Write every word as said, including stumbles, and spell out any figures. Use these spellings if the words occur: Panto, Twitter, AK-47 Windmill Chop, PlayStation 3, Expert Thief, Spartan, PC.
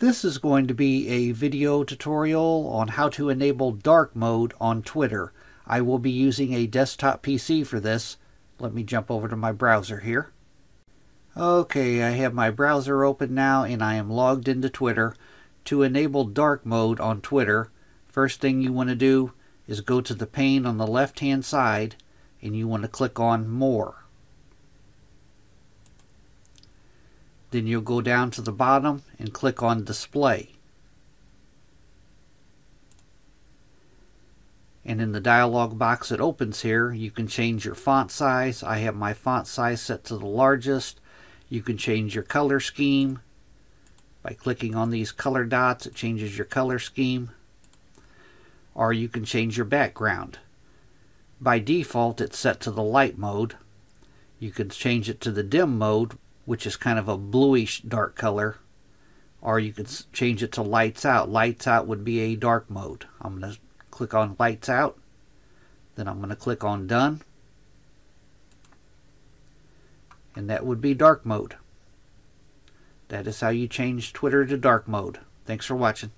This is going to be a video tutorial on how to enable dark mode on Twitter. I will be using a desktop P C for this. Let me jump over to my browser here. Okay, I have my browser open now and I am logged into Twitter. To enable dark mode on Twitter, first thing you want to do is go to the pane on the left hand side and you want to click on More. Then you'll go down to the bottom and click on Display. And in the dialog box that opens here, you can change your font size. I have my font size set to the largest. You can change your color scheme. By clicking on these color dots, it changes your color scheme. Or you can change your background. By default, it's set to the light mode. You can change it to the dim mode, which is kind of a bluish dark color. Or you can change it to lights out. Lights out would be a dark mode. I'm going to click on lights out. Then I'm going to click on done. And that would be dark mode. That is how you change Twitter to dark mode. Thanks for watching.